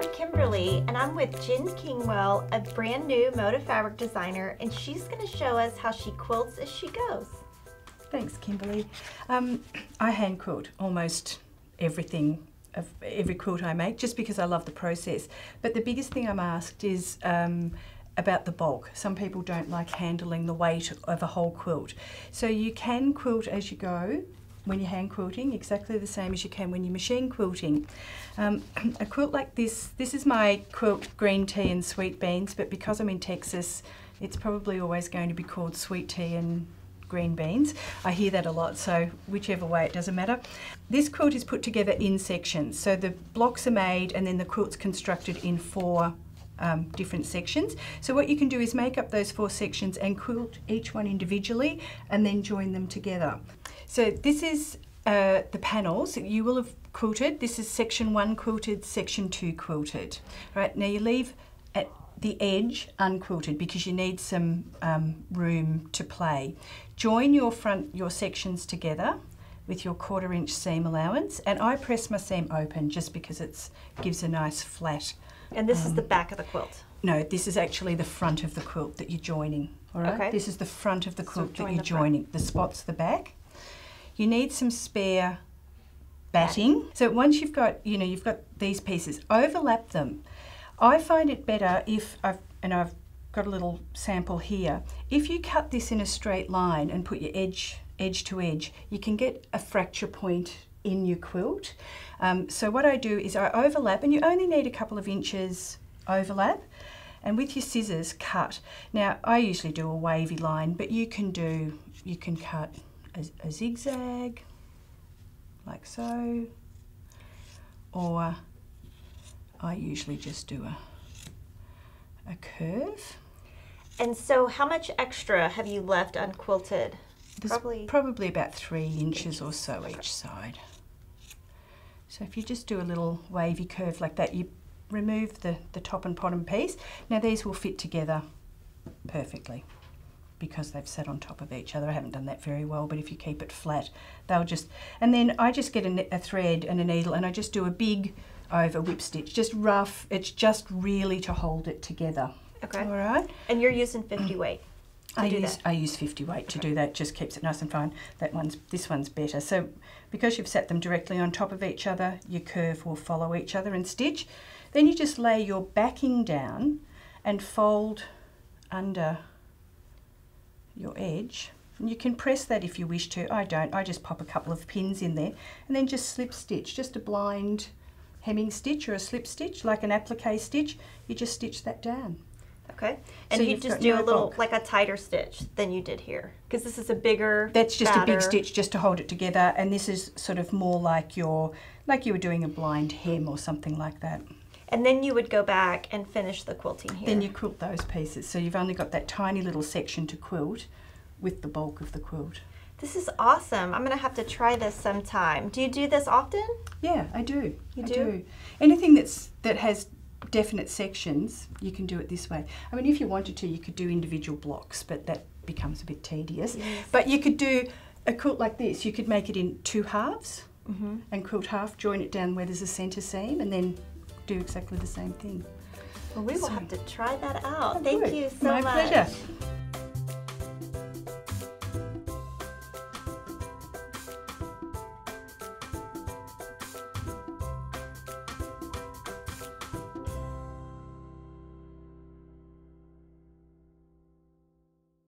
I'm Kimberly, and I'm with Jen Kingwell, a brand new Moda Fabric Designer, and she's going to show us how she quilts as she goes. Thanks, Kimberly. I hand quilt almost everything, every quilt I make, just because I love the process. But the biggest thing I'm asked is about the bulk. Some people don't like handling the weight of a whole quilt. So you can quilt as you go when you're hand quilting, exactly the same as you can when you're machine quilting. A quilt like this is my quilt Green Tea and Sweet Beans, but because I'm in Texas, it's probably always going to be called Sweet Tea and Green Beans. I hear that a lot, so whichever way, it doesn't matter. This quilt is put together in sections. So the blocks are made and then the quilt's constructed in four different sections. So what you can do is make up those four sections and quilt each one individually and then join them together. So this is the panels you will have quilted. This is section one quilted, section two quilted. All right, now you leave at the edge unquilted because you need some room to play. Join your sections together with your 1/4 inch seam allowance, and I press my seam open just because it gives a nice flat. And this is the back of the quilt? No, this is actually the front of the quilt that you're joining, all right? Okay. This is the front of the quilt that you're joining. The spot's the back. You need some spare batting. So once you've got, you know, you've got these pieces, overlap them. I find it better if I've got a little sample here. If you cut this in a straight line and put your edge to edge, you can get a fracture point in your quilt. So what I do is I overlap, and you only need a couple of inches overlap, and with your scissors cut. Now I usually do a wavy line, but you can cut a zigzag like so, or I usually just do a curve. And so how much extra have you left unquilted? There's probably about 3 inches or so each side. So if you just do a little wavy curve like that, you remove the top and bottom piece. Now these will fit together perfectly because they've sat on top of each other. I haven't done that very well, but if you keep it flat, they'll just... And then I just get a thread and a needle, and I just do a big over whip stitch, just rough. It's just really to hold it together. Okay. All right. And you're using 50 weight. I use 50 weight to do that. Just keeps it nice and fine. This one's better. So because you've set them directly on top of each other, your curve will follow each other and stitch. Then you just lay your backing down and fold under your edge. And you can press that if you wish to. I don't. I just pop a couple of pins in there and then just slip stitch. Just a blind hemming stitch or a slip stitch, like an applique stitch. You just stitch that down. Okay, and so you just do a little, like a tighter stitch than you did here, because this is a bigger, that's just fatter. A big stitch just to hold it together, and this is sort of more like your, like you were doing a blind hem or something like that. And then you would go back and finish the quilting here. Then you quilt those pieces, so you've only got that tiny little section to quilt with the bulk of the quilt. This is awesome. I'm going to have to try this sometime. Do you do this often? Yeah, I do. I do? Anything that has definite sections, you can do it this way. I mean, if you wanted to, you could do individual blocks, but that becomes a bit tedious. Yes. But you could do a quilt like this. You could make it in 2 halves and quilt half, join it down where there's a center seam, and then do exactly the same thing. Well, we will have to try that out. Thank you so much. My pleasure.